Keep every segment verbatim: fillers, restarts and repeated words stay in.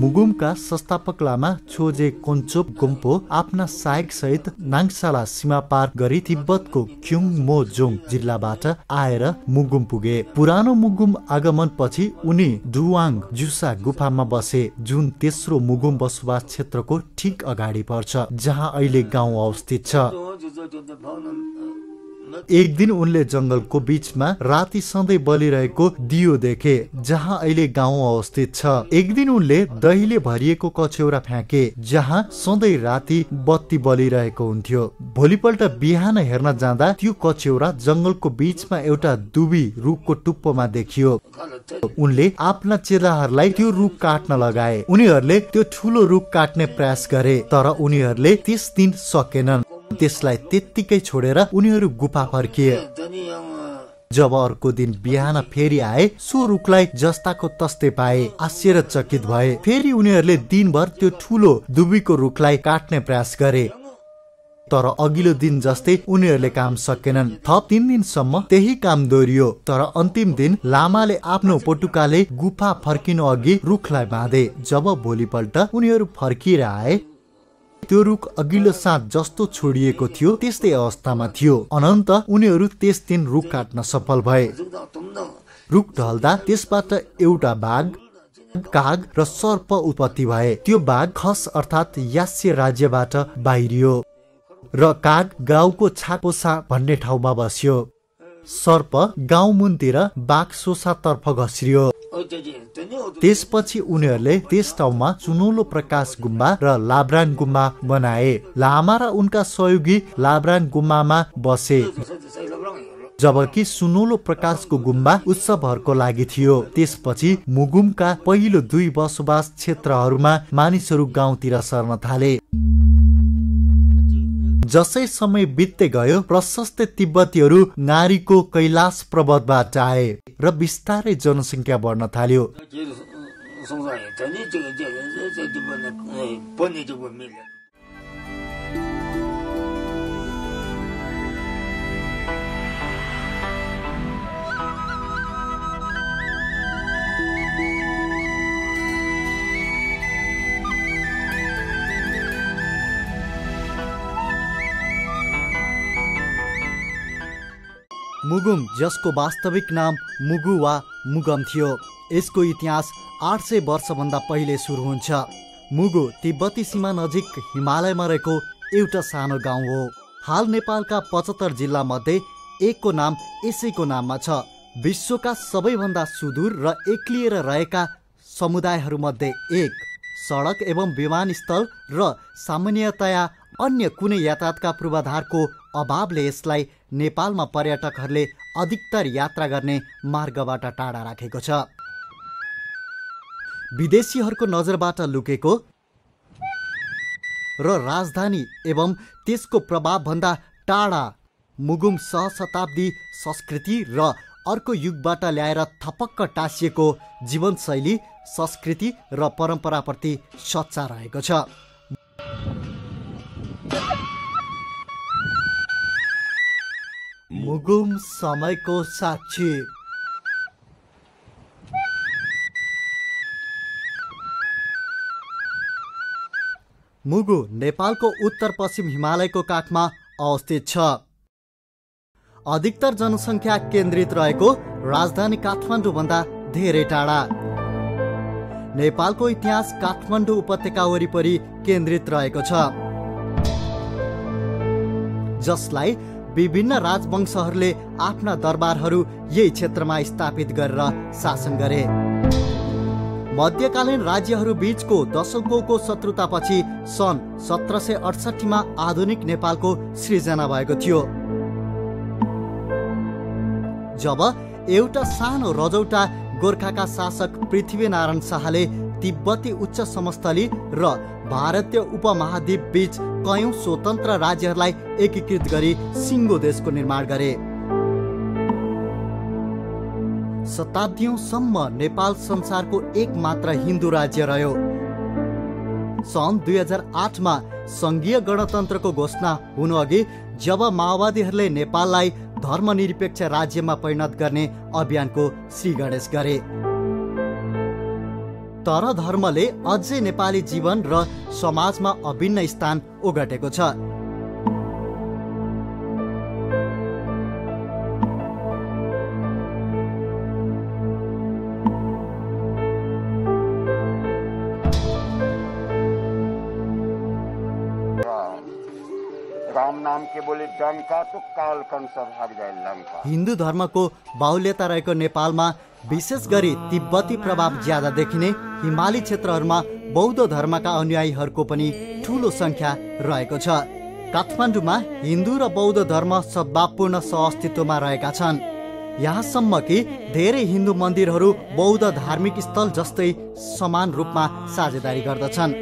मुगुमका संस्थापक लामा छोजे कोन्चोप गोम्पो आफ्ना सहायक सहित नाङसाला सीमा पार गरी तिब्बतको क्युङमो जोङ जिल्लाबाट आएर मुगुम पुगे। पुरानो मुगुम आगमन पछि उनी डुवाङ जुसा गुफामा बसे, जुन तेस्रो मुगुम बसोबास क्षेत्रको ठिक अगाडि पर्छ, जहाँ अहिले गाउँ अवस्थित छ। एक दिन उनले जंगलको बीचमा राति सधैँ बलिरहेको दियो देखे, जहाँ अहिले गाउँ अवस्थित छ। एक दिन उनले दहीले भरिएको कछौरा फ्याँके, जहाँ सधैँ राति बत्ती बलिरहेको हुन्थ्यो। भोलिपल्ट बिहान हेर्न जाँदा त्यो कछौरा जंगलको बीचमा एउटा दुबी रुखको टुप्पोमा देखियो। उनले आफ्ना चेलाहरूलाई त्यो रुख काट्न लगाए। उनीहरूले त्यो ठुलो रुख काट्ने प्रयास गरे, तर उनीहरूले त्यस दिन सकेनन्। त्यसलाई त्यत्तिकै छोडेर उनीहरू गुफा फर्किए। जब अर्को दिन बिहान फेरि आए, सो रुखलाई जस्ताको तस्तै पाए। आश्चर्यचकित भए। फेरि उनीहरूले दिनभर त्यो ठुलो दुबीको रुखलाई काट्ने प्रयास गरे, तर अघिल्लो दिन जस्तै उनीहरूले काम सकेनन्। थप तीन दिनसम्म त्यही काम दोहोरियो, तर अन्तिम दिन लामाले आफ्नो पटुकाले गुफा फर्किनु अघि रुखलाई बाँधे। जब भोलिपल्ट उनीहरू फर्किएर आए, त्यो रुख अघिल्लो साँझ जस्तो छोडिएको थियो त्यस्तै अवस्थामा थियो। अनन्त उनीहरू त्यस दिन रुख काट्न सफल भए। रुख ढल्दा त्यसबाट एउटा बाघ, काग र सर्प उत्पत्ति भए। त्यो बाघ खस अर्थात् यास्य राज्यबाट बाहिरियो र काग गाउँको छाकोसा भन्ने ठाउँमा बस्यो। सर्प गाउँ मुनतिर, बाघ सोसातर्फ घस्रियो। त्यसपछि उनीहरूले त्यस ठाउँमा चुनौलो प्रकाश गुम्बा र लाब्रान गुम्बा बनाए। लामा र उनका सहयोगी लाब्रान गुम्बामा बसे, जबकि सुनौलो प्रकाशको गुम्बा उत्सवहरूको लागि थियो। त्यसपछि मुगुमका पहिलो दुई बसोबास क्षेत्रहरूमा मानिसहरू गाउँतिर सर्न थाले। जसै समय बित्दै गयो, प्रशस्त तिब्बतीहरू नारीको कैलाश पर्वतबाट आए र बिस्तारै जनसङ्ख्या बढ्न थाल्यो। मुगुम, जसको वास्तविक नाम मुगु वा मुगम थियो, यसको इतिहास आठ सय वर्षभन्दा पहिले सुरु हुन्छ। मुगु तिब्बती सीमा नजिक हिमालयमा रहेको एउटा सानो गाउँ हो। हाल नेपालका पचहत्तर जिल्लामध्ये एकको नाम यसैको नाममा छ। विश्वका सबैभन्दा सुदूर र एक्लिएर रहेका समुदायहरूमध्ये एक। सडक एवं विमानस्थल र सामान्यतया अन्य कुनै यातायातका पूर्वाधारको अभावले यसलाई नेपालमा पर्यटकहरूले अधिकतर यात्रा गर्ने मार्गबाट टाढा राखेको छ। विदेशीहरूको नजरबाट लुकेको र राजधानी एवं त्यसको प्रभावभन्दा टाढा मुगुम सहशताब्दी संस्कृति र अर्को युगबाट ल्याएर थपक्क टाँसिएको जीवनशैली, संस्कृति र परम्पराप्रति सच्चा रहेको छ। मुगुम समयको साक्षी। मुगु नेपालको उत्तर पश्चिम हिमालयको काखमा अवस्थित छ। अधिकतर जनसङ्ख्या केन्द्रित रहेको राजधानी काठमाडौँभन्दा धेरै टाढा। नेपालको इतिहास काठमाडौँ उपत्यका वरिपरि केन्द्रित रहेको छ, जसलाई विभिन्न राजवंशहरूले आफ्ना दरबारहरू यही क्षेत्रमा स्थापित गरेर शासन गरे। मध्यकालीन राज्यहरू बीचको दशकौंको शत्रुतापछि सन् सत्र सय अठसट्ठीमा आधुनिक नेपालको सृजना भएको थियो, जब एउटा सानो रजौटा गोर्खाका शासक पृथ्वीनारायण शाहले तिब्बती उच्च समस्थली र भारतीय उपमहाद्वीप बीच कयौं स्वतन्त्र राज्यहरूलाई एकीकृत गरी सिङ्गो देशको निर्माण गरे। शताब्दीसम्म नेपाल संसारको एकमात्र हिन्दू राज्य रह्यो। सन् दुई हजार आठमा सङ्घीय गणतन्त्रको घोषणा हुनु अघि जब माओवादीहरूले नेपाललाई धर्मनिरपेक्ष राज्यमा परिणत गर्ने अभियानको श्रीगणेश गरे। तर धर्मले अझै नेपाली जीवन र समाजमा अभिन्न स्थान ओगटेको छ। हिन्दू धर्मको बाहुल्यता रहेको नेपालमा विशेष गरी तिब्बती प्रभाव ज्यादा देखिने हिमाली क्षेत्रहरूमा बौद्ध धर्मका अनुयायीहरूको पनि ठूलो संख्या रहेको छ। काठमाडौँमा हिन्दू र बौद्ध धर्म सद्भावपूर्ण सहअस्तित्वमा रहेका छन्। यहाँसम्म कि धेरै हिन्दू मन्दिरहरू बौद्ध धार्मिक स्थल जस्तै समान रूपमा साझेदारी गर्दछन्।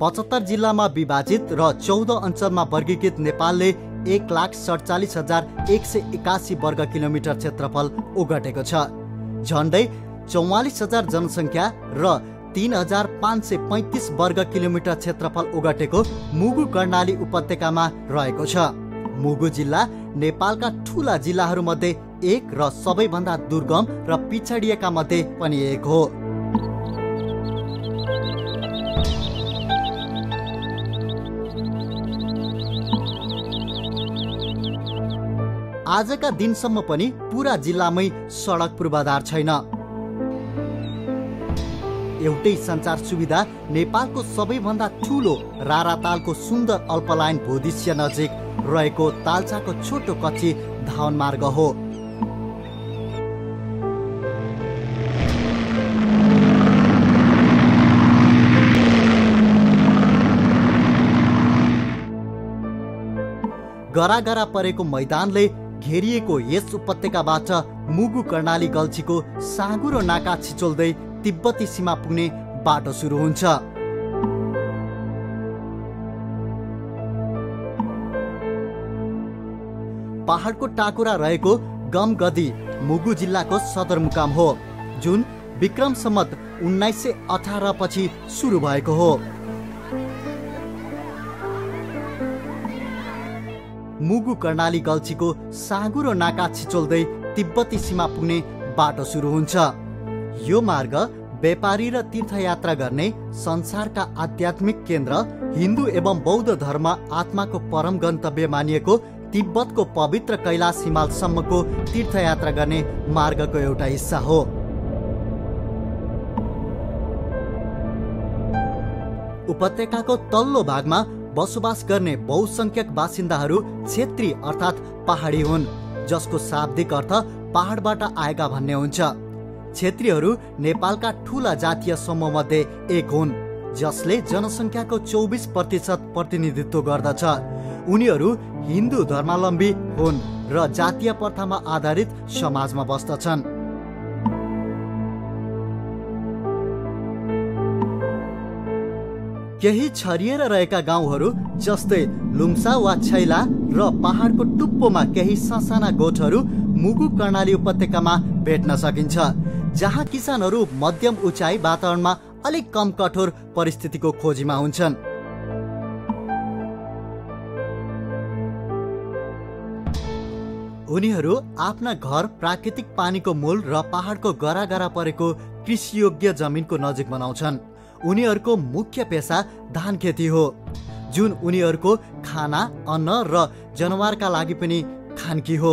पचहत्तर जिल्लामा विभाजित र चौध अञ्चलमा वर्गीकृत नेपालले एक लाख सडचालीस हजार एक सय एक्कासी वर्ग किलोमिटर क्षेत्रफल ओगटेको छ। झन्डै चौवालीस हजार जनसङ्ख्या र तीन हजार पाँच सय पैँतिस वर्ग किलोमिटर क्षेत्रफल ओगटेको मुगु कर्णाली उपत्यकामा रहेको छ। मुगु जिल्ला नेपालका ठूला जिल्लाहरूमध्ये एक र सबैभन्दा दुर्गम र पिछडिएका मध्ये पनि एक हो। आजका दिनसम्म पनि पुरा जिल्लामै सडक पूर्वाधार छैन। एउटै सञ्चार सुविधा नेपालको सबैभन्दा ठूलो रारातालको सुन्दर अल्पलाइन भूदृश्य नजिक रहेको ताल्चाको छोटो कच्ची धावन मार्ग हो। गरागरा परेको मैदानले घेरिएको यस उपत्यकाबाट मुगु कर्णाली गल्छीको साँगुरो नाका छिचोल्दै तिब्बती सीमा पुग्ने बाटो सुरु हुन्छ। पहाडको टाकुरा रहेको गमगदी मुगु जिल्लाको सदरमुकाम हो, जुन विक्रम सम्वत उन्नाइस सय अठारह पछि सुरु भएको हो। मुगु कर्णाली गल्छीको साँगुरो नाका छिचोल्दै तिब्बती सीमा पुग्ने बाटो सुरु हुन्छ। यो मार्ग व्यापारी र तीर्थयात्रा गर्ने संसारका आध्यात्मिक केन्द्र हिन्दू एवं बौद्ध धर्म आत्माको परम गन्तव्य मानिएको तिब्बतको पवित्र कैलाश हिमालसम्मको तीर्थयात्रा गर्ने मार्गको एउटा हिस्सा हो। उपत्यकाको तल्लो भागमा बसोबास गर्ने बहुसंख्यक बासिन्दाहरू क्षेत्री अर्थात् पहाडी हुन्, जसको शाब्दिक अर्थ पहाडबाट आएका भन्ने हुन्छ। क्षेत्रीहरू नेपालका ठूला जातीय समूहमध्ये एक हुन्, जसले जनसङ्ख्याको चौबिस प्रतिशत प्रतिनिधित्व गर्दछ। उनीहरू हिन्दू धर्मावलम्बी हुन् र जातीय प्रथामा आधारित समाजमा बस्दछन्। केही छरिएर रहेका गाउँहरू जस्तै लुम्सा वा छैला र पहाडको टुप्पोमा केही सासाना गोठहरू मुगु कर्णाली उपत्यकामा भेट्न सकिन्छ, जहाँ किसानहरू मध्यम उचाइ वातावरणमा अलिक कम कठोर परिस्थितिको खोजीमा हुन्छन्। उनीहरू आफ्ना घर प्राकृतिक पानीको मूल र पहाडको गरागरा परेको कृषियोग्य जमिनको नजिक बनाउँछन्। उनीहरूको मुख्य पेसा धान खेती हो, जुन उनीहरूको खाना, अन्न र जनावरका लागि पनि खानकी हो।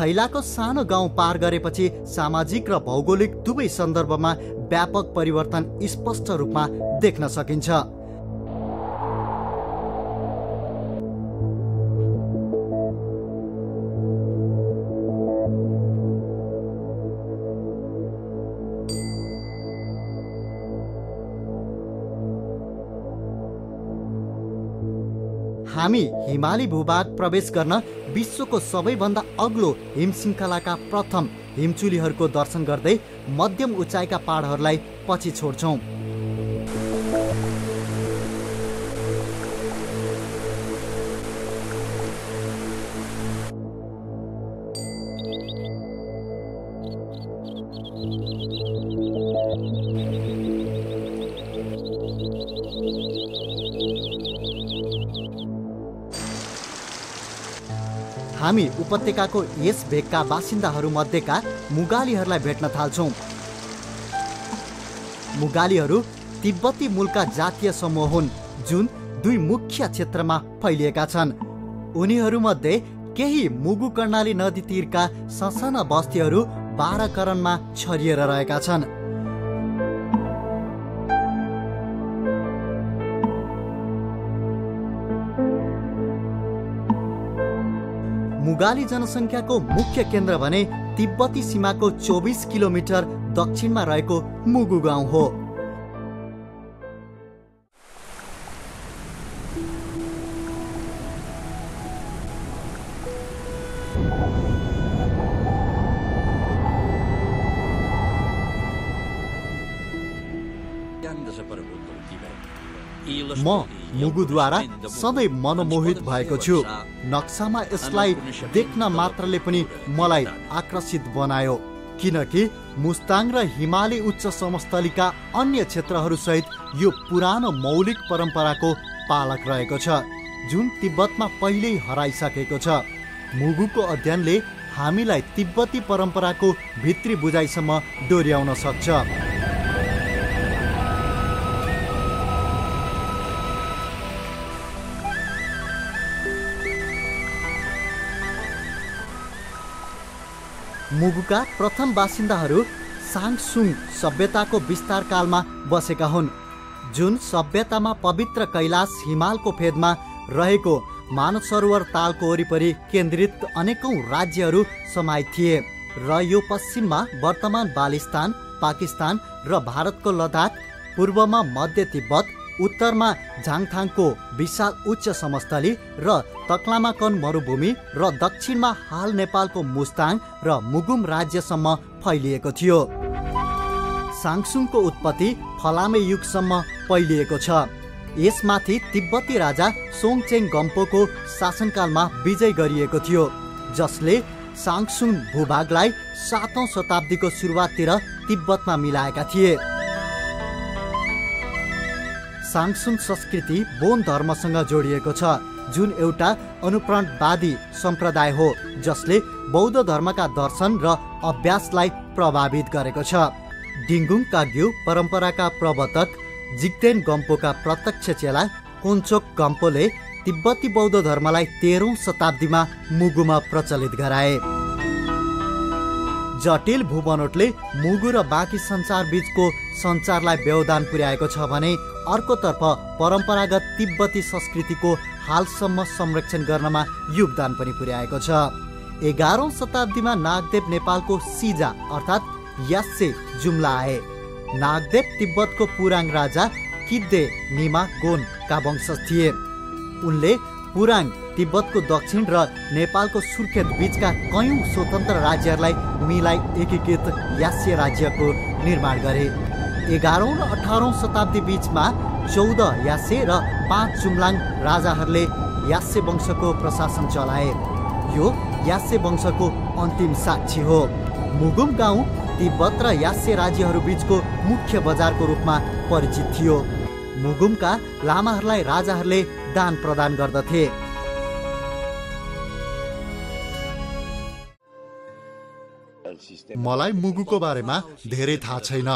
छैलाको सानो गाउँ पार गरेपछि सामाजिक र भौगोलिक दुवै सन्दर्भमा व्यापक परिवर्तन स्पष्ट रूपमा देख्न सकिन्छ। हामी हिमाली भूभाग प्रवेश गर्न विश्वको सबैभन्दा अग्लो हिमशृङ्खलाका प्रथम हिमचुलीहरूको दर्शन गर्दै मध्यम उचाइका पहाडहरूलाई पछि छोड्छौँ। हामी उपत्यकाको यस भेगका बासिन्दाहरूमध्येका मुगालीहरूलाई भेट्न थाल्छौँ। मुगालीहरू तिब्बती मूलका जातीय समूह हुन् जुन दुई मुख्य क्षेत्रमा फैलिएका छन्। उनीहरूमध्ये केही मुगु कर्णाली नदी तीरका ससाना बस्तीहरू बाराकरणमा छरिएर रहेका छन्। मुगाली जनसङ्ख्याको मुख्य केन्द्र भने तिब्बती सीमाको चौबिस किलोमिटर दक्षिणमा रहेको मुगु गाउँ हो। म मुगुद्वारा सधैँ मनमोहित भएको छु। नक्सामा यसलाई देख्न मात्रले पनि मलाई आकर्षित बनायो किनकि मुस्ताङ र हिमाली उच्च समस्थलीका अन्य क्षेत्रहरूसहित यो पुरानो मौलिक परम्पराको पालक रहेको छ जुन तिब्बतमा पहिल्यै हराइसकेको छ। मुगुको अध्ययनले हामीलाई तिब्बती परम्पराको भित्री बुझाइसम्म डोर्याउन सक्छ। मुगुका प्रथम बासिन्दाहरू साङसुङ सभ्यताको विस्तार कालमा बसेका हुन् जुन सभ्यतामा पवित्र कैलाश हिमालको फेदमा रहेको मानव सरोवर तालको वरिपरि केन्द्रित अनेकौं राज्यहरू समाहित थिए र यो पश्चिममा वर्तमान बालिस्तान, पाकिस्तान र भारतको लद्दाख, पूर्वमा मध्य तिब्बत, उत्तरमा झाङथाङको विशाल उच्च समस्थली र तक्लामाकन मरुभूमि र दक्षिणमा हाल नेपालको मुस्ताङ र मुगुम राज्यसम्म फैलिएको थियो। साङसुङको उत्पत्ति फलामे युगसम्म फैलिएको छ। यसमाथि तिब्बती राजा सोङचेङ गम्पोको शासनकालमा विजय गरिएको थियो जसले साङसुङ भूभागलाई सातौं शताब्दीको सुरुवाततिर तिब्बतमा मिलाएका थिए। साङसुङ संस्कृति बोन धर्मसँग जोडिएको छ जुन एउटा अनुप्राणवादी सम्प्रदाय हो जसले बौद्ध धर्मका दर्शन र अभ्यासलाई प्रभावित गरेको छ। डिङ्गुङ काग्यु परम्पराका प्रवर्तक जिग्देन गम्पोका प्रत्यक्ष चेला कोन्चोक गम्पोले तिब्बती बौद्ध धर्मलाई तेह्रौं शताब्दीमा मुगुमा प्रचलित गराए। जटिल भूबनोटले मुगु र बाँकी संसारबीचको सञ्चारलाई व्यवधान पुर्याएको छ भने अर्कोतर्फ परम्परागत तिब्बती संस्कृतिको हालसम्म संरक्षण गर्नमा योगदान पनि पुर्याएको छ। एघारौं शताब्दीमा नागदेव नेपालको सिजा अर्थात् यास्से जुम्ला आए। नागदेव तिब्बतको पुराङ राजा किद्दे निमा गोनका वंशज थिए। उनले पुराङ तिब्बतको दक्षिण र नेपालको सुर्खेत बीचका कयौं स्वतन्त्र राज्यहरूलाई मिलाई एकीकृत यास्से राज्यको निर्माण गरे। एघारौं र अठारौं शताब्दी बीचमा चौध यास्से र पाँच जुम्लाङ राजाहरूले यास्से वंशको प्रशासन चलाए। यो यास्से वंशको अन्तिम साक्षी हो। मुगुम गाउँ तिब्बत र यास्से राज्यहरू बीचको मुख्य बजारको रूपमा परिचित थियो। मुगुमका लामाहरूलाई राजाहरूले दान प्रदान गर्दथे। मलाई मुगुको बारेमा धेरै थाहा छैन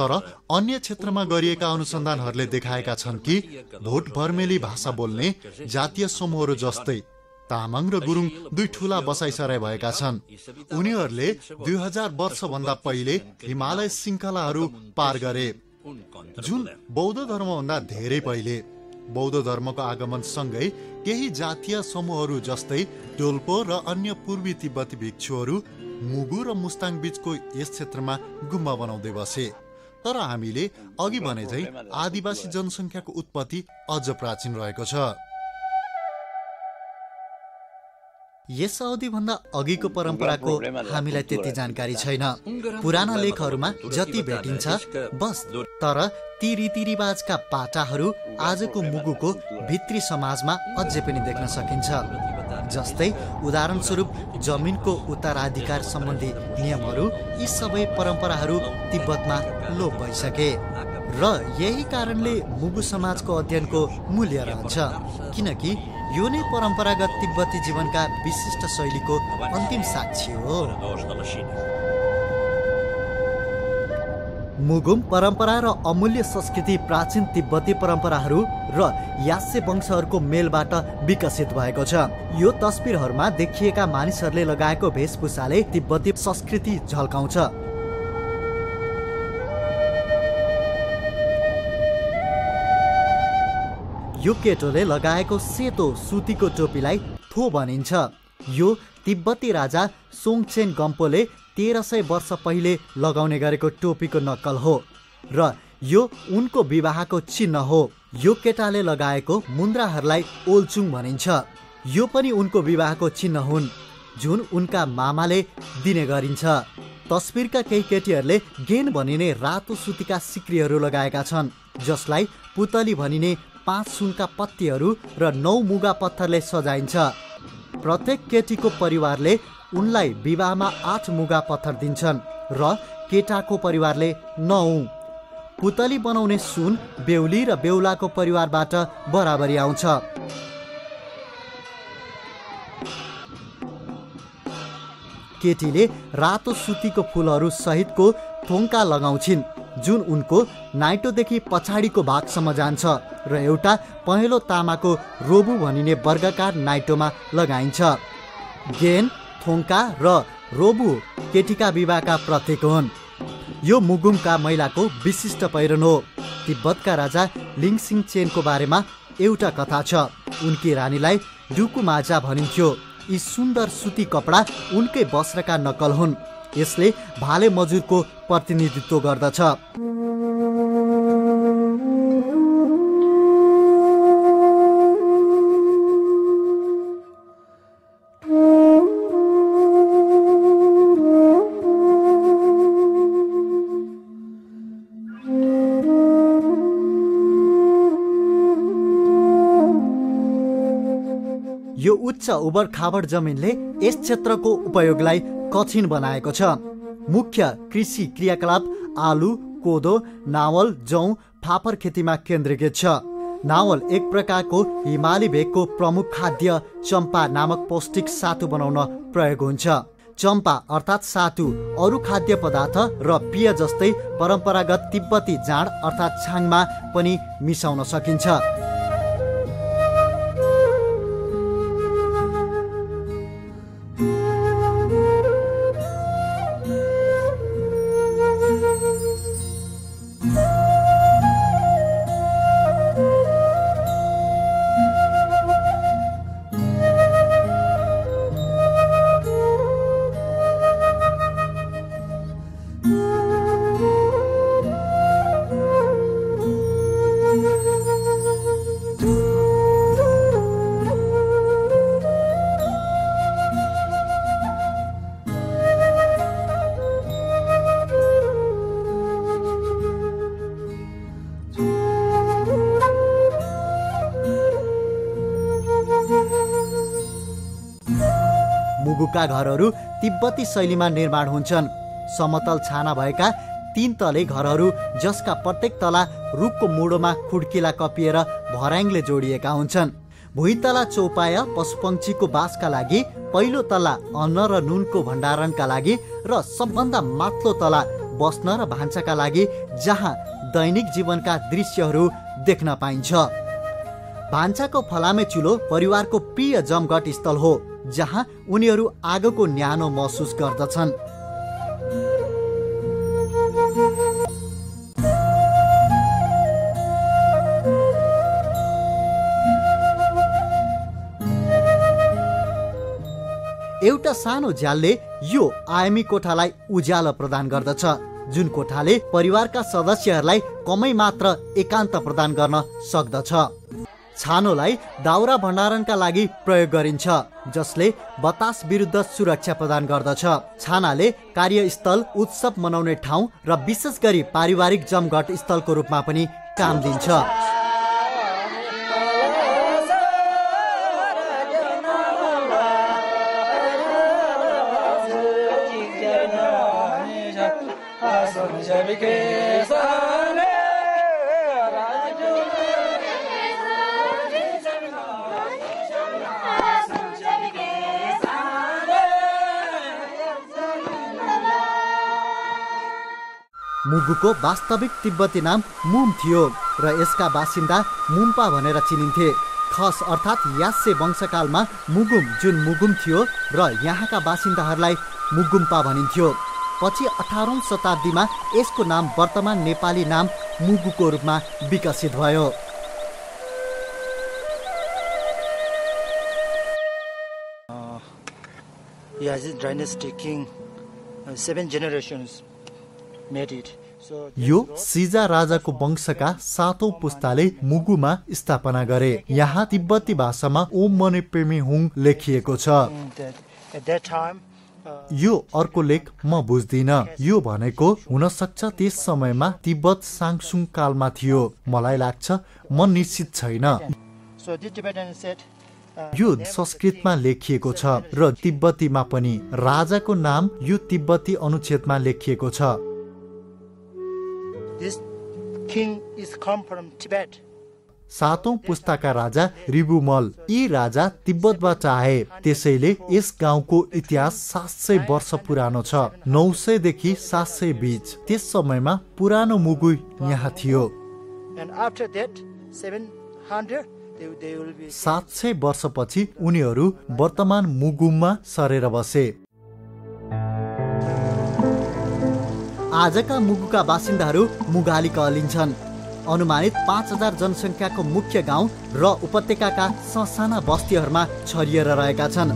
तर अन्य क्षेत्रमा गरिएका अनुसन्धानहरूले देखाएका छन् कि भोट बर्मेली भाषा बोल्ने जातीय समूहहरू जस्तै तामाङ र गुरुङ दुई ठूला बसाइसराय भएका छन्। उनीहरूले दुई हजार वर्ष भन्दा पहिले हिमालय श्रृङ्खलाहरू पार गरे, जुन बौद्ध धर्मभन्दा धेरै पहिले। बौद्ध धर्मको आगमन सँगै केही जातीय समूहहरू जस्तै डोल्पो र अन्य पूर्वी तिब्बती भिक्षुहरू मुगु र मुस्ताङ बीचको यस क्षेत्रमा गुम्बा बनाउँदै बसे। तर हामीले अघि भने झै आदिवासी जनसङ्ख्याको उत्पत्ति अझ प्राचीन रहेको छ। यस अवधिभन्दा अघिको परम्पराको हामीलाई त्यति जानकारी छैन। पुराना लेखहरूमा जति भेटिन्छ बस। तर ती रीतिरिवाजका पाटाहरू आजको मुगुको भित्री समाजमा अझै पनि देख्न सकिन्छ। जस्तै उदाहरणस्वरूप जमिनको उत्तराधिकार सम्बन्धी नियमहरू, यी सबै परम्पराहरू तिब्बतमा लोप भइसके र यही कारणले मुगु समाजको अध्ययनको मूल्य रहन्छ, किनकि यो नै परम्परागत तिब्बती जीवनका विशिष्ट शैलीको अन्तिम साक्षी हो। मुगुम परम्परा र अमूल्य संस्कृति प्राचीन तिब्बती परम्पराहरू र यास्से वंशहरूको मेलबाट विकसित भएको छ। यो तस्बिरहरूमा देखिएका मानिसहरूले लगाएको भेषभूषाले तिब्बती संस्कृति झल्काउँछ। यो केटोले लगाएको सेतो सुतीको टोपीलाई थो भनिन्छ। यो तिब्बती राजा सोङछेन गम्पोले तेह्र सय वर्ष पहिले लगाउने गरेको टोपीको नक्कल हो र यो उनको विवाहको चिन्ह हो। यो केटाले लगाएको मुन्द्राहरूलाई ओल्चुङ भनिन्छ। यो पनि उनको विवाहको चिन्ह हुन्, जुन उनका मामाले दिने गरिन्छ। तस्बिरका केही केटीहरूले गेन भनिने रातो सुतीका सिक्रीहरू लगाएका छन्, जसलाई पुतली भनिने पाँच सुनका पत्तीहरू र नौ मुगा पत्थरले सजाइन्छ। प्रत्येक केटीको परिवारले उनलाई विवाहमा आठ मुगा पत्थर दिन्छन् र केटाको परिवारले नौ। पुतली बनाउने सुन बेहुली र बेहुलाको परिवारबाट बराबरी आउँछ। केटीले रातो सुतीको फुलहरू सहितको थोङ्का लगाउँछिन्, जुन उनको नाइटोदेखि पछाडिको भागसम्म जान्छ र एउटा पहेँलो तामाको रोबु भनिने वर्गाकार नाइटोमा लगाइन्छ। गेन, थोङ्का र रोबु केटीका विवाहका प्रतीक हुन्। यो मुगुमका महिलाको विशिष्ट पहिरन हो। तिब्बतका राजा लिङसिङ चेनको बारेमा एउटा कथा छ। उनकी रानीलाई डुकुमाजा भनिन्थ्यो। यी सुन्दर सुती कपडा उनकै वस्त्रका नकल हुन्। यसले भाले मजुरको प्रतिनिधित्व गर्दछ। यो उच्च उबर खाबर जमिनले यस क्षेत्रको उपयोगलाई कठिन बनाएको छ। मुख्य कृषि क्रियाकलाप आलु, कोदो, नावल, जौ, फापर खेतीमा केन्द्रित छ। नावल एक प्रकारको हिमाली भेगको प्रमुख खाद्य चम्पा नामक पौष्टिक सातु बनाउन प्रयोग हुन्छ। चम्पा अर्थात् सातु अरू खाद्य पदार्थ र पेय जस्तै परम्परागत तिब्बती जाँड अर्थात् छाङमा पनि मिसाउन सकिन्छ। मुगुका घरहरू तिब्बती शैलीमा निर्माण हुन्छन्। समतल छाना भएका तीन तले घरहरू, जसका प्रत्येक तला रुखको मुडोमा खुड्किला कपिएर भर्याङले जोडिएका हुन्छन्। भुइँतला चौपाय पशुपक्षीको बासका लागि, पहिलो तला अन्न र नुनको भण्डारणका लागि र सबभन्दा माथिल्लो तला बस्न र भान्साका लागि, जहाँ दैनिक जीवनका दृश्यहरू देख्न पाइन्छ। भान्साको फलामे चुलो परिवारको प्रिय जमघट स्थल हो, जहाँ उनीहरू आगोको न्यानो महसुस गर्दछन्। एउटा सानो झ्यालले यो आयामी कोठालाई उज्यालो प्रदान गर्दछ, जुन कोठाले परिवारका सदस्यहरूलाई कमै मात्र एकान्त प्रदान गर्न सक्दछ। छानोलाई दाउरा भण्डारणका लागि प्रयोग गरिन्छ, जसले बतास विरुद्ध सुरक्षा प्रदान गर्दछ। छानाले कार्यस्थल, उत्सव मनाउने ठाउँ र विशेष गरी पारिवारिक जमघट स्थलको रूपमा पनि काम दिन्छ। मुगुको वास्तविक तिब्बती नाम मुम थियो र यसका बासिन्दा मुम्पा भनेर चिनिन्थे। खस अर्थात् यास्से वंशकालमा मुगुम, जुन मुगुम थियो र यहाँका बासिन्दाहरूलाई मुगुम्पा भनिन्थ्यो। पछि अठारौं शताब्दीमा यसको नाम वर्तमान नेपाली नाम मुगुको रूपमा विकसित भयो। याजिद dynasty king seven generations made it. यो सिजा राजाको वंशका सातौं पुस्ताले मुगुमा स्थापना गरे। यहाँ तिब्बती भाषामा ओम मने पेमी हुङ लेखिएको छ। यो अर्को लेख म बुझ्दिन। यो भनेको हुन सक्छ त्यस समयमा तिब्बत साङसुङ कालमा थियो, मलाई लाग्छ, म निश्चित छैन। यो संस्कृतमा लेखिएको छ र तिब्बतीमा पनि। राजाको नाम यो तिब्बती अनुच्छेदमा लेखिएको छ। सातौं पुस्ताका राजा रिबुमल। यी राजा तिब्बतबाट आए, त्यसैले यस गाउँको इतिहास सात सय वर्ष पुरानो छ, नौ सयदेखि सात सय बीच। त्यस समयमा पुरानो मुगु यहाँ थियो। सात सय वर्षपछि उनीहरू वर्तमान मुगुममा सरेर बसे। आजका मुगुका बासिन्दाहरू मुगाली कहलिन्छन्। अनुमानित पाँच हजार जनसङ्ख्याको मुख्य गाउँ र उपत्यकाका ससाना बस्तीहरूमा छरिएर रहेका छन्।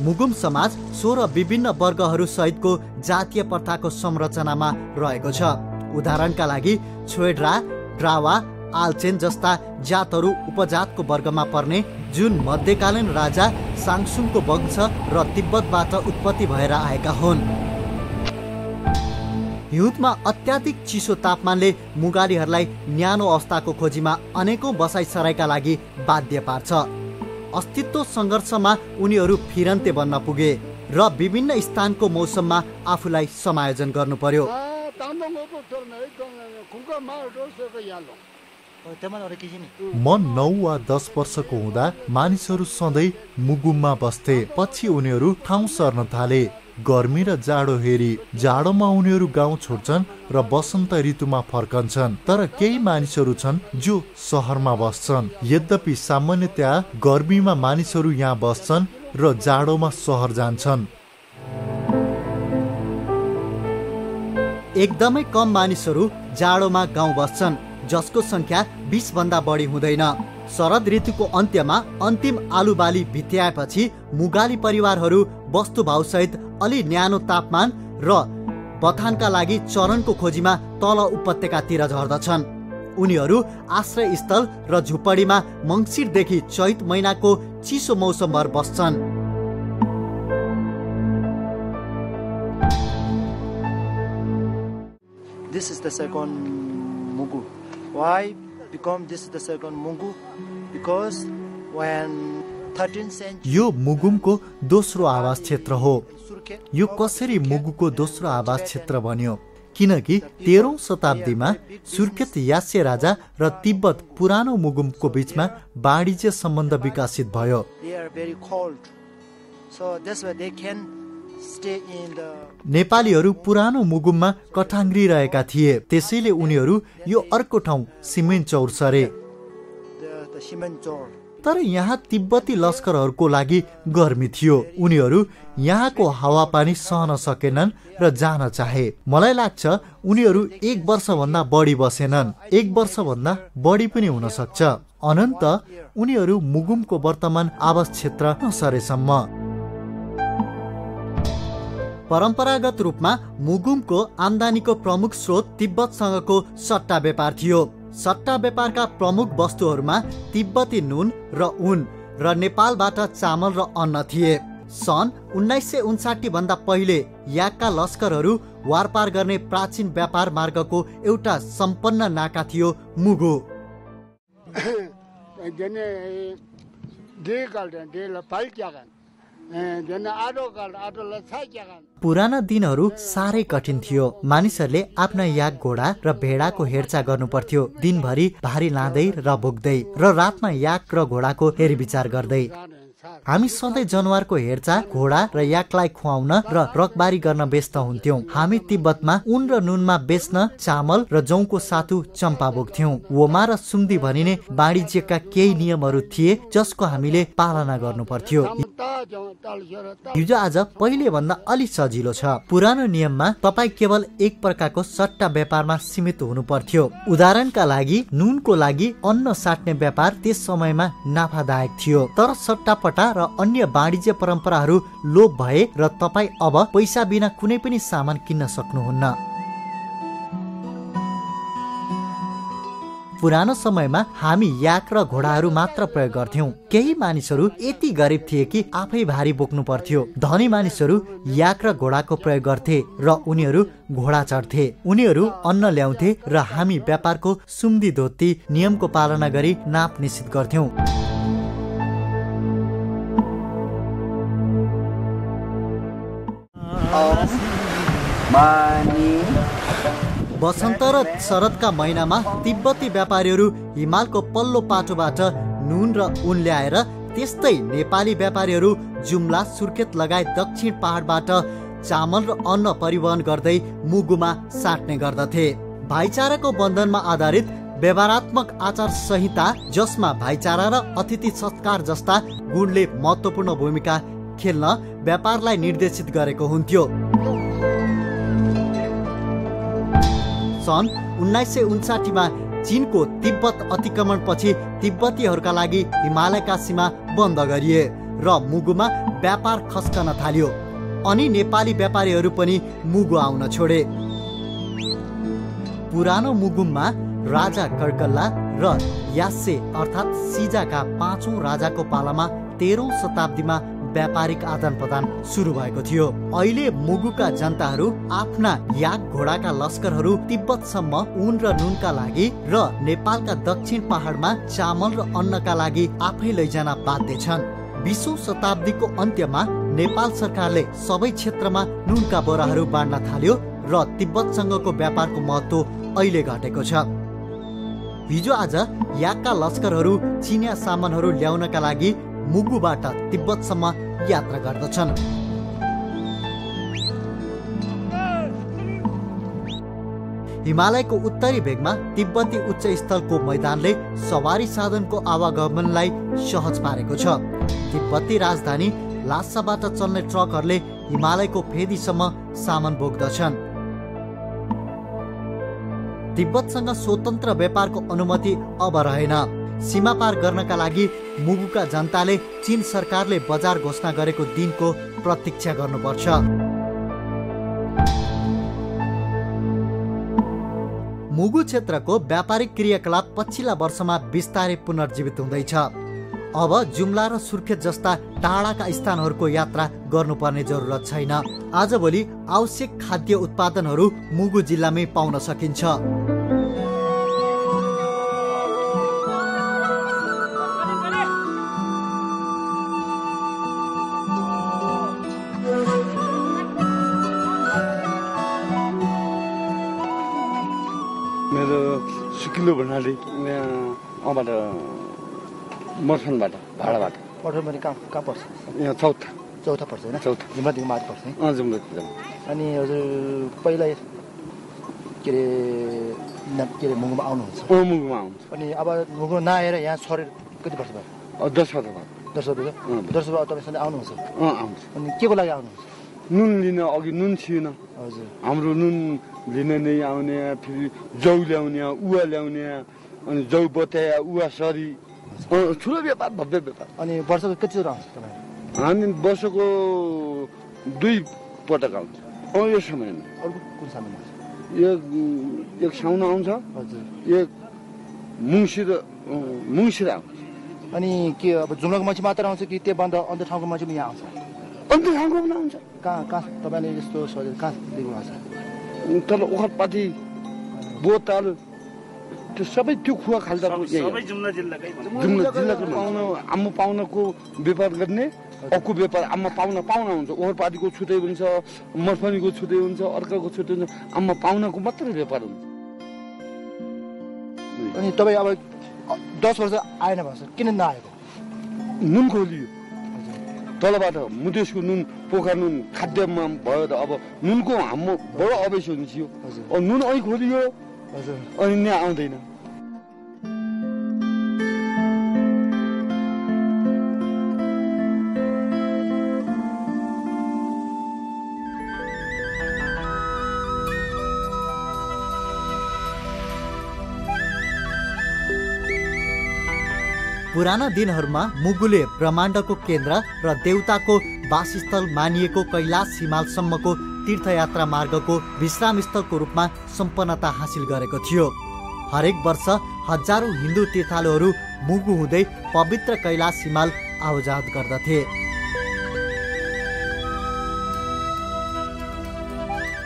मुगुम समाज सोह्र विभिन्न वर्गहरू सहितको जातीय प्रथाको संरचनामा रहेको छ। उदाहरणका लागि छोएड्रा, ड्रावा, आल्चेन जस्ता जातहरू उपजातको वर्गमा पर्ने, जुन मध्यकालीन राजा साङसुङको वंश र तिब्बतबाट उत्पत्ति भएर आएका हुन्। हिउँदमा अत्याधिक चिसो तापमानले मुगालीहरूलाई न्यानो अवस्थाको खोजीमा अनेकौं बसाइसराईका लागि बाध्य पार्छ। अस्तित्व सङ्घर्षमा उनीहरू फिरन्ते बन्न पुगे र विभिन्न स्थानको मौसममा आफूलाई समायोजन गर्नु पर्यो। म नौ वा दस वर्षको हुँदा मानिसहरू सधैँ मुगुममा बस्थे। पछि उनीहरू ठाउँ सर्न थाले। गर्मी र जाडो हेरी जाडोमा उनीहरू गाउँ छोड्छन् र वसन्त ऋतुमा फर्कन्छन्। तर केही मानिसहरू छन् जो सहरमा बस्छन्। यद्यपि सामान्यतया गर्मीमा मानिसहरू यहाँ बस्छन् र जाडोमा सहर जान्छन्। एकदमै कम मानिसहरू जाडोमा गाउँ बस्छन्, जसको संख्या बीस भन्दा बढी हुँदैन। शरद ऋतुको अन्त्यमा अन्तिम आलुबाली भित्याएपछि मुगाली परिवारहरू वस्तुभाउसहित अलि न्यानो तापमान र बथानका लागि चरनको खोजीमा तल उपत्यकातिर झर्दछन्। उनीहरू आश्रयस्थल र झुपडीमा मङ्सिरदेखि चैत महिनाको चिसो मौसमभर बस्छन्। This is the second Mugu. Why? यो मुगुमको दोस्रो आवास क्षेत्र हो। यो कसरी मुगुको दोस्रो आवास क्षेत्र बन्यो? किनकि तेह्रौं शताब्दीमा सुर्खेत यास्से राजा र तिब्बत पुरानो मुगुमको बीचमा वाणिज्य सम्बन्ध विकसित भयो। नेपालीहरू पुरानो मुगुममा कठाङ्ग्री रहेका थिए, त्यसैले उनीहरू यो अर्को ठाउँ सिमेन्ट चौर सरे। तर यहाँ तिब्बती लस्करहरूको लागि गर्मी थियो। उनीहरू यहाँको हावापानी सहन सकेनन् र जान चाहे। मलाई लाग्छ उनीहरू एक वर्षभन्दा बढी बसेनन्, एक वर्षभन्दा बढी पनि हुन सक्छ। अनन्त उनीहरू मुगुमको वर्तमान आवास क्षेत्र नसरेसम्म। परम्परागत रूपमा मुगुमको आम्दानीको प्रमुख स्रोत तिब्बतसँगको सट्टा व्यापार थियो। सट्टा व्यापारका प्रमुख वस्तुहरूमा तिब्बती नुन र ऊन र नेपालबाट चामल र अन्न थिए। सन् उन्नाइस सय उन्साठी भन्दा पहिले याकका लस्करहरू वारपार गर्ने प्राचीन व्यापार मार्गको एउटा सम्पन्न नाका थियो मुगु। पुराना दिनहरू साह्रै कठिन थियो। मानिसहरूले आफ्ना याक, घोडा र भेडाको हेरचाह गर्नु पर्थ्यो। दिनभरि भारी लाँदै र भोग्दै र रातमा याक र घोडाको हेरविचार गर्दै। हामी सधैँ जनावरको हेरचाह, घोडा र याकलाई खुवाउन र रकबारी गर्न व्यस्त हुन्थ्यौं। हामी तिब्बतमा ऊन र नुनमा बेच्न चामल र जौको साथु चम्पा बोक्थ्यौं। वमा र सुम्दी भनिने वाणिज्यका केही नियमहरू थिए जसको हामीले पालना गर्नु पर्थ्यो। हिजो आज पहिले भन्दा अलि सजिलो छ। पुरानो नियममा तपाईँ केवल एक प्रकारको सट्टा व्यापारमा सीमित हुनु पर्थ्यो। उदाहरणका लागि नुनको लागि अन्न साट्ने व्यापार त्यस समयमा नाफादायक थियो, तर सट्टापट र अन्य वाणिज्य परम्पराहरू लोप भए र तपाईँ अब पैसा बिना कुनै पनि सामान किन्न सक्नुहुन्न। पुरानो समयमा हामी याक र घोडाहरू मात्र प्रयोग गर्थ्यौं। केही मानिसहरू यति गरिब थिए कि आफै भारी बोक्नु पर्थ्यो। धनी मानिसहरू याक र घोडाको प्रयोग गर्थे र उनीहरू घोडा चढ्थे। उनीहरू अन्न ल्याउँथे र हामी व्यापारको सुम्दी धोती नियमको पालना गरी नाप निश्चित गर्थ्यौं। वसन्त र शरदका महिनामा तिब्बती व्यापारीहरू हिमालको पल्लो पाटोबाट नुन र ऊन ल्याएर, त्यस्तै नेपाली व्यापारीहरू जुम्ला, सुर्खेत लगायत दक्षिण पहाडबाट चामल र अन्न परिवहन गर्दै मुगुमा साट्ने गर्दथे। भाइचाराको बन्धनमा आधारित व्यवहारात्मक आचार संहिता, जसमा भाइचारा र अतिथि सत्कार जस्ता गुणले महत्त्वपूर्ण भूमिका खेल्न व्यापारलाई निर्देशित गरेको हुन्थ्यो। सन् उन्नाइस सय उन्साठीमा चीनको तिब्बत अतिक्रमणपछि तिब्बतीहरूका लागि हिमालयका सीमा बन्द गरिए र मुगुमा व्यापार खस्कन थाल्यो। अनि नेपाली व्यापारीहरू पनि मुगु आउन छोडे। पुरानो मुगुममा राजा कर्कल्ला र यास्से अर्थात् सिजाका पाँचौं राजाको पालामा तेह्रौं शताब्दीमा व्यापारिक आदान प्रदान सुरु भएको थियो। अहिले मुगुका जनताहरू आफ्ना याक, घोडाका लस्करहरू तिब्बतसम्म ऊन र नुनका लागि र नेपालका दक्षिण पहाडमा चामल र अन्नका लागि आफै लैजान बाध्य छन्। बीसौं शताब्दीको अन्त्यमा नेपाल सरकारले सबै क्षेत्रमा नुनका बोराहरू बाँड्न थाल्यो र तिब्बतसँगको व्यापारको महत्त्व अहिले घटेको छ। हिजो आज याकका लस्करहरू चिनिया सामानहरू ल्याउनका लागि मुगुबाट तिब्बतसम्म यात्रा गर्दछन्। हिमालयको उत्तरी भेगमा तिब्बती उच्च स्थलको मैदानले सवारी साधनको आवागमनलाई सहज पारेको छ। तिब्बती राजधानी लासाबाट चल्ने ट्रकहरूले हिमालयको फेदीसम्म सामान बोक्दछन्। तिब्बतसँग स्वतन्त्र व्यापारको अनुमति अब रहेन। सीमा पार गर्नका लागि मुगुका जनताले चीन सरकारले बजार घोषणा गरेको दिनको प्रतीक्षा गर्नुपर्छ। मुगु क्षेत्रको व्यापारिक क्रियाकलाप पछिल्ला वर्षमा बिस्तारै पुनर्जीवित हुँदैछ। अब जुम्ला र सुर्खेत जस्ता टाढाका स्थानहरूको यात्रा गर्नुपर्ने जरुरत छैन। आजभोलि आवश्यक खाद्य उत्पादनहरू मुगु जिल्लामै पाउन सकिन्छ। मेरो सिकिलो भन्नाले अबाट मर्सनबाट भाडाबाट पठाउने काम कहाँ पर्छ? यहाँ चौथा चौथा पर्छ होइन? चौथा जुम्लादेखि माथि पर्छ है? अँ जुम्ला। अनि हजुर पहिला के अरे नक्की मुंगो माउंट होता है। ओ मुंगो माउंट। अन्य अब मुंगो ना ये यहाँ सॉरी कितने परसेंट है? और दस परसेंट है। दस परसेंट? दस परसेंट तो इसमें आउंट होता है। हाँ आउंट। अन्य क्या को लगे आउंट? नून लीना आगे नून चीना। आजे। हमरो नून लीना नहीं आउने फिर जाऊ लाउने उआ लाउने अन्य जाऊ बोते उआ सॉरी। छुला भी बात भव्य बात। अन्य बरसों को कितने आउंट होता है? अन्य बरसों को दो पता आउंट। और ये समय में। और कौन सा समय? ये ये शाऊना आउंट है। आजे। ये मुंशिर मुंशिर आउंट। अन्य क्या अब जुमला को मच माता आउंट से कितने बंदा अंदर ठाकुर मच में आउंट है। अंदर ठाकुर में आउंट है। कहाँ कहाँ तब ने इस तो सोचे कहाँ देखूँगा सर। तल उखाड़ पाती बोतल तो सब एक टुक हुआ खाली तो ये सब एक जुमला जिल्ला का ही जुमला जिल्ला का पाऊना अम्म पाऊना को व्यापार करने और को व्यापार अम्म पाऊना पाऊना उनसे उखाड़ पाती को छुटे उनसे मर्फनी को छुटे उनसे और का को छुटे उनसे अम्म पाऊना को मत रहे व्यापार उनसे तब ये अब दस वर्ष आए ना बस किन्ह ना आएगा नून खोलिए तोला बात है मुदेश को नून पोखर नून खद्दे मां बहुत अब नून को हम बड़ा आवेश होने चाहिए और नून आई खोली हो और इन्हें आम देना पुराना दिनहरुमा मुगुले ब्रह्माण्डको केन्द्र र देवताको वासस्थल मानिएको कैलाश हिमालसम्मको तीर्थयात्रा मार्गको विश्रामस्थलको रूपमा सम्पन्नता हासिल गरेको थियो। हरेक वर्ष हजारौं हिन्दू तीर्थालुहरू मुगु हुँदै पवित्र कैलाश हिमाल आवजात गर्दथे।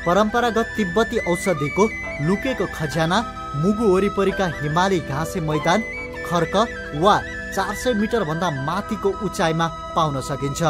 परम्परागत तिब्बती औषधिको लुकेको खजाना मुगु वरिपरिका हिमाली घाँसे मैदान खर्क वा चार सय मिटर भन्दा माथिको उचाइमा पाउन सकिन्छ।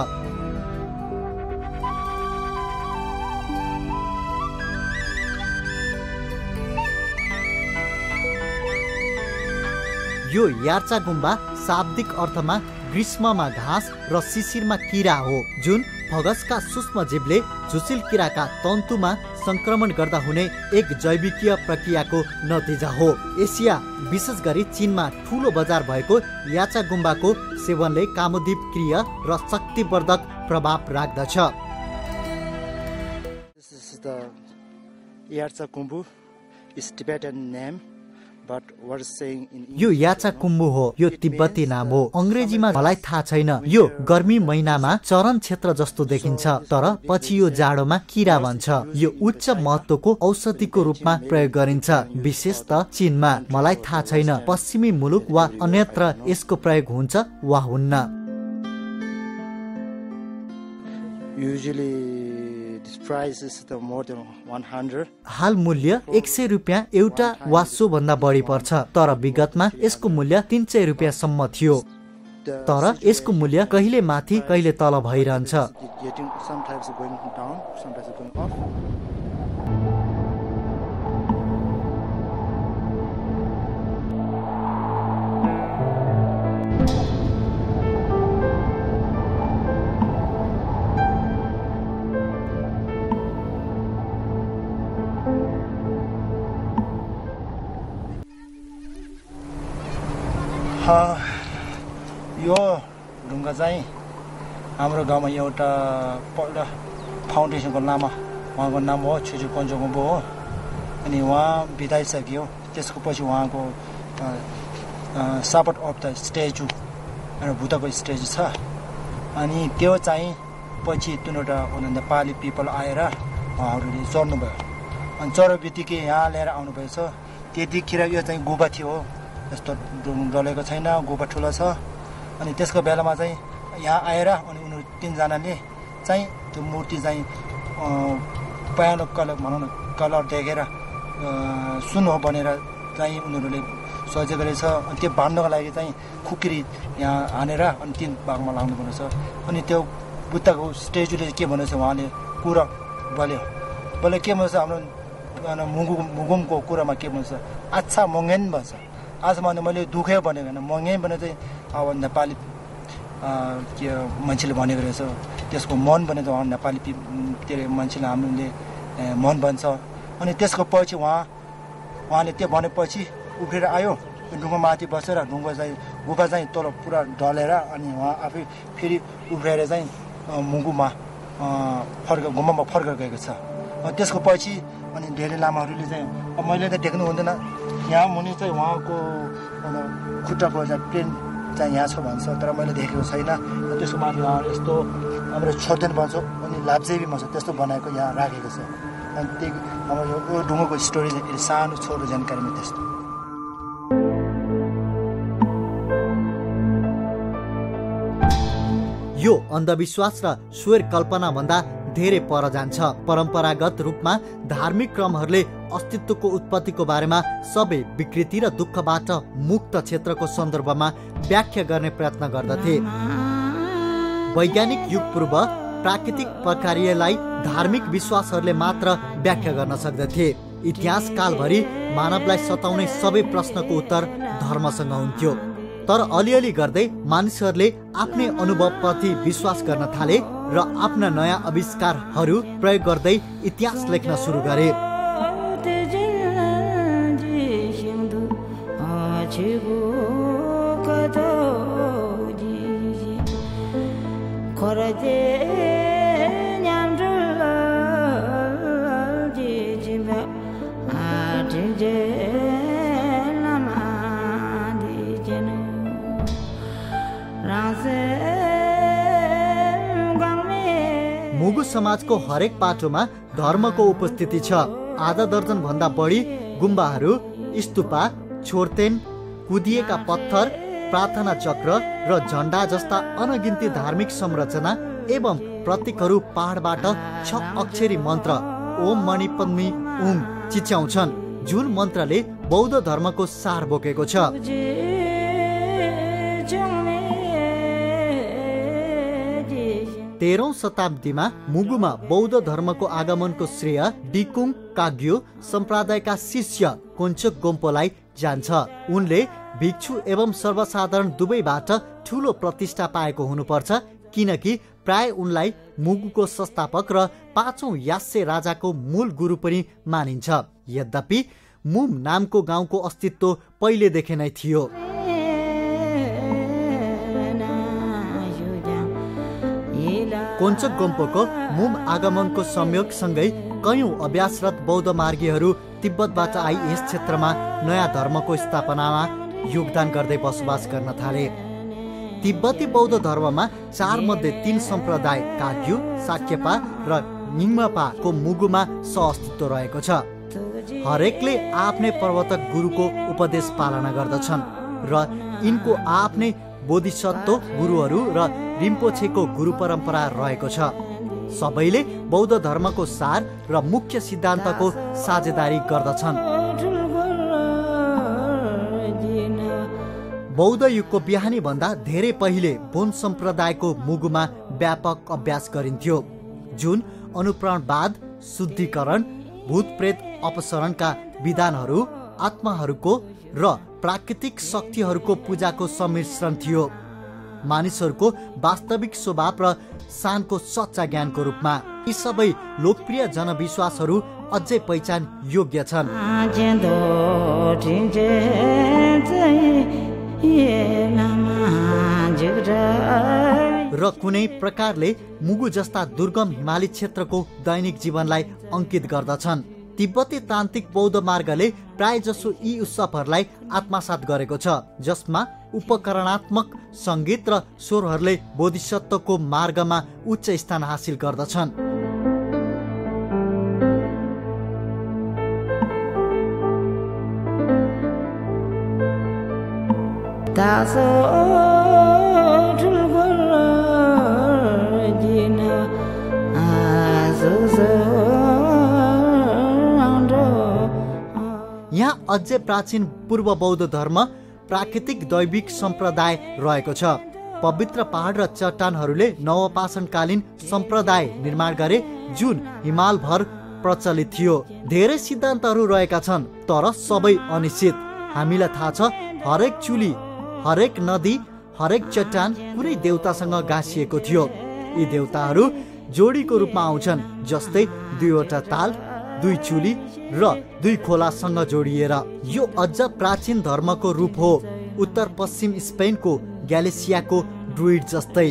यो यार्चा गुम्बा शाब्दिक अर्थमा ग्रीष्ममा घाँस र शिशिरमा किरा हो जुन फगसका सूक्ष्म जीवले झुसिल किराका तन्तुमा संक्रमण गर्दा हुने एक जैविकीय प्रक्रियाको नतिजा हो। एसिया विशेष गरी चीनमा ठूलो बजार भएको याचा गुम्बाको सेवनले कामोद्दीप क्रिय र शक्तिवर्धक प्रभाव राख्दछ। This is the Yarcha Kumbu. It's Tibetan name. यो याचा कुम्बु हो। यो तिब्बती नाम हो। अंग्रेजीमा मलाई थाहा छैन। यो गर्मी महिनामा चरन क्षेत्र जस्तो देखिन्छ तर पछि यो जाडोमा किरा भन्छ। यो उच्च महत्वको औषधिको रूपमा प्रयोग गरिन्छ विशेष त चीनमा। मलाई थाहा छैन पश्चिमी मुलुक वा अन्यत्र यसको प्रयोग हुन्छ वा हुन्न। हाल मूल्य एक सय रुपियाँ एउटा वा सो भन्दा बढी पर्छ तर विगतमा यसको मूल्य तीन सय रुपियाँसम्म थियो तर यसको मूल्य कहिले माथि कहिले तल भइरहन्छ। यो ढुङ्गा चाहिँ हाम्रो गाउँमा एउटा पल्ट फाउन्डेसनको नाम उहाँको नाम हो छिजु पञ्चो गुम्बो हो। अनि उहाँ बिताइसक्यो। त्यसको पछि उहाँको सपोर्ट अफ द स्ट्याचु एउटा बुद्धको स्ट्याचु छ अनि त्यो चाहिँ पछि तिनवटा नेपाली पिपल आएर उहाँहरूले चढ्नुभयो अनि चढ्ने बित्तिकै यहाँ लिएर आउनुभएछ। त्यतिखेर यो चाहिँ गुम्बा थियो यस्तो डलेको छैन गुम्बा ठुलो छ। अनि त्यसको बेलामा चाहिँ यहाँ आएर अनि उनीहरू तीनजनाले चाहिँ त्यो मूर्ति चाहिँ पहेँलो कलर भनौँ न कलर देखेर सुन हो भनेर चाहिँ उनीहरूले सोचेको रहेछ। अनि त्यो बाँध्नको लागि चाहिँ खुकुरी यहाँ हानेर अनि तिन भागमा लाउनुपर्ने रहेछ। अनि त्यो बुद्धको स्ट्याचुले के भनेछ उहाँले कुरा बोल्यो बोले के भन्छ हाम्रो मुगु मुगुमको कुरामा के भन्छ आच्छा मङ्गेन भन्छ। आज भन्दा मैले दुःखै भनेको होइन मङ्गे भने चाहिँ अब नेपाली के मान्छेले भनेको रहेछ त्यसको मन भने त नेपाली के अरे मान्छेले हामीले मन भन्छ। अनि त्यसको पछि उहाँ उहाँले त्यो भनेपछि उफ्रेर आयो ढुङ्गा माथि बसेर ढुङ्गा चाहिँ गुफा चाहिँ तल पुरा ढलेर अनि उहाँ आफै फेरि उफ्रेर चाहिँ मुगुमा फर्क घुम्मामा फर्क गएको छ। त्यसको पछि अनि धेरै लामाहरूले चाहिँ मैले त देख्नु हुँदैन यहाँ मुनि चाहिँ उहाँको खुट्टाको चाहिँ प्लेन चाहिँ यहाँ छ भन्छ तर मैले देखेको छैन। त्यसको माथि यस्तो हाम्रो छोर्देन भन्छ अनि लाभजेबी भन्छ त्यस्तो बनाएको यहाँ राखेको छ। अनि त्यही अब यो ढुङ्गाको स्टोरी चाहिँ फेरि सानो छोटो जानकारीमा त्यस्तो यो अन्धविश्वास र स्वर कल्पना भन्दा धेरै पर जान्छ। परम्परागत रूपमा धार्मिक क्रमहरूले अस्तित्वको उत्पत्तिको बारेमा सबै विकृति र दुःखबाट मुक्त क्षेत्रको सन्दर्भमा व्याख्या गर्ने प्रयत्न गर्दथे। वैज्ञानिक युग पूर्व प्राकृतिक प्रक्रियालाई धार्मिक विश्वासहरूले मात्र व्याख्या गर्न सक्दथे। इतिहास कालभरि मानवलाई सताउने सबै प्रश्नको उत्तर धर्मसँग हुन्थ्यो, तर अलिअलि गर्दै मानिसहरूले आफ्नै अनुभवप्रति विश्वास गर्न थाले र आफ्ना नयाँ आविष्कारहरू प्रयोग गर्दै इतिहास लेख्न सुरु गरे। मुगु समाजको हरेक पाटोमा धर्मको उपस्थिति छ। आधा दर्जन भन्दा बढी गुम्बाहरू, स्तूपा, छोर्तेन, कुदिएका पत्थर, प्रार्थना चक्र र झण्डा जस्ता अनगिन्ती धार्मिक संरचना एवं प्रतीकहरू पहाडबाट छ अक्षरी मन्त्र ओम मणि पद्मी ओम चिच्याउँछन्, जुन मन्त्रले बौद्ध धर्मको सार बोकेको छ। तेह्रौं शताब्दीमा मुगुमा बौद्ध धर्मको आगमनको श्रेय डिकुङ काग्यो सम्प्रदायका शिष्य कोन्चोक गोम्पोलाई जान्छ। उनले भिक्षु एवं सर्वसाधारण दुवैबाट ठूलो प्रतिष्ठा पाएको हुनुपर्छ, किनकि प्राय उनलाई मुगुको संस्थापक र पाँचौं यास्से राजाको मूल गुरु पनि मानिन्छ। यद्यपि मुम नामको गाउँको अस्तित्व पहिलेदेखि नै थियो। कोन्चोक गोम्पोको मुम आगमनको संयोगसँगै कयौं अभ्यासरत बौद्ध मार्गीहरू तिब्बतबाट आई यस क्षेत्रमा नयाँ धर्मको स्थापनामा योगदान गर्दै बसोबास गर्न थाले। तिब्बती बौद्ध धर्ममा चार मध्ये तीन सम्प्रदाय काग्यु, साक्यपा र निङ्मापाको मुगुमा सहअस्तित्व रहेको छ। हरेकले आफ्नै प्रवर्तक गुरुको उपदेश पालना गर्दछन् र यिनको आफ्नै बोधिसत्व गुरुहरू र रिम्पोछेको गुरु परम्परा रहेको छ। सबैले बौद्ध धर्मको सार र मुख्य सिद्धान्तको साझेदारी गर्दछन्। बौद्ध युगको बिहानी भन्दा धेरै पहिले बोन सम्प्रदायको मुगुमा व्यापक अभ्यास गरिन्थ्यो, जुन अनुप्राणवाद, शुद्धिकरण, भूतप्रेत अपसरणका विधानहरू, आत्माहरूको र प्राकृतिक शक्तिहरूको पूजाको सम्मिश्रण थियो। मानिसहरूको वास्तविक स्वभाव र शानको सच्चा ज्ञानको रूपमा यी सबै लोकप्रिय जनविश्वासहरू अझै पहिचान योग्य छन्। र कुनै प्रकारले मुगु जस्ता दुर्गम हिमाली क्षेत्रको दैनिक जीवनलाई अङ्कित गर्दछन्। तिब्बती तान्त्रिक बौद्ध मार्गले प्रायजसो यी उत्सवहरूलाई आत्मसात गरेको छ, जसमा उपकरणात्मक सङ्गीत र स्वरहरूले बोधिसत्वको मार्गमा उच्च स्थान हासिल गर्दछन्। यहाँ अझै प्राचीन पूर्व बौद्ध धर्म प्राकृतिक दैविक सम्प्रदाय रहेको छ। पवित्र पहाड र चट्टानहरूले नवपाषाणकालीन सम्प्रदाय निर्माण गरे, जुन हिमालभर प्रचलित थियो। धेरै सिद्धान्तहरू रहेका छन्, तर सबै अनिश्चित। हामीलाई थाहा छ, हरेक चुली, हरेक नदी, हरेक चट्टान कुनै देवतासँग गाँसिएको थियो। यी देवताहरू जोडीको रूपमा आउँछन्, जस्तै दुईवटा ताल, दुई चुली र दुई खोलासँग जोडिएर। यो अझ प्राचीन धर्मको रूप हो, उत्तर पश्चिम स्पेनको ग्यालेसियाको ड्रुइड जस्तै।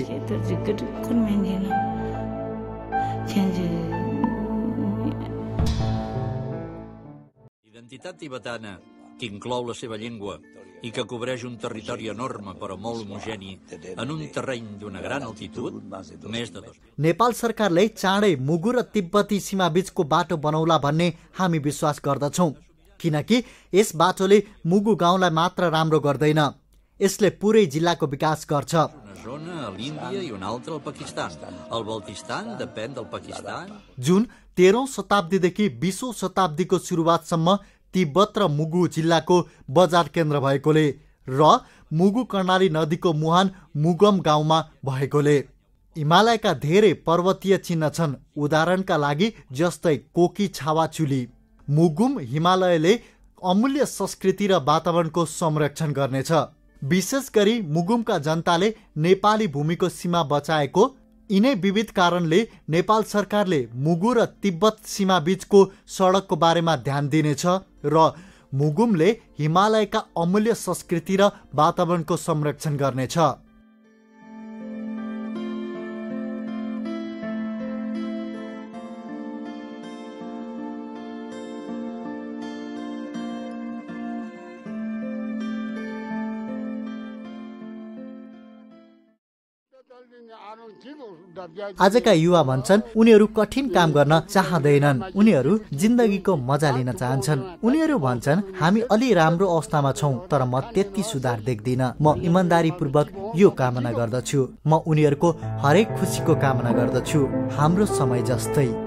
Identitat tibetana que inclou la seva llengua i que cobreix un territori enorme però molt homogeni en un terreny d'una gran altitud, més de dos. Nepal सरकारले चाँडै मुगु र तिब्बती सीमा बीचको बाटो बनाउला भन्ने हामी विश्वास गर्दछौं, किनकि यस बाटोले मुगु गाउँलाई मात्र राम्रो गर्दैन, यसले पुरै जिल्लाको विकास गर्छ। जुन तेह्रौं शताब्दीदेखि बीसौं शताब्दीको सुरुवातसम्म तिब्बत र मुगु जिल्लाको बजार केन्द्र भएकोले र मुगु कर्णाली नदीको मुहान मुगम गाउँमा भएकोले। हिमालयका धेरै पर्वतीय चिन्ह छन्, उदाहरणका लागि जस्तै कोकी छावा चुली। मुगुम हिमालयले अमूल्य संस्कृति र वातावरणको संरक्षण गर्नेछ। विशेष गरी मुगुमका जनताले नेपाली भूमिको सीमा बचाएको, यिनै विविध कारणले नेपाल सरकारले मुगु र तिब्बत सीमा बीचको सडकको बारेमा ध्यान दिनेछ र मुगुमले हिमालयका अमूल्य संस्कृति र वातावरणको संरक्षण गर्नेछ। आजका युवा भन्छन् उनीहरू कठिन काम गर्न चाहदैनन्, उनीहरू जिन्दगीको मजा लिन चाहन्छन्। उनीहरू भन्छन् हामी अलि राम्रो अवस्थामा छौं तर म त्यति सुधार देख्दिन। म इमानदारीपूर्वक यो कामना गर्दछु, म उनीहरूको हरेक खुसीको कामना गर्दछु, हाम्रो समय जस्तै।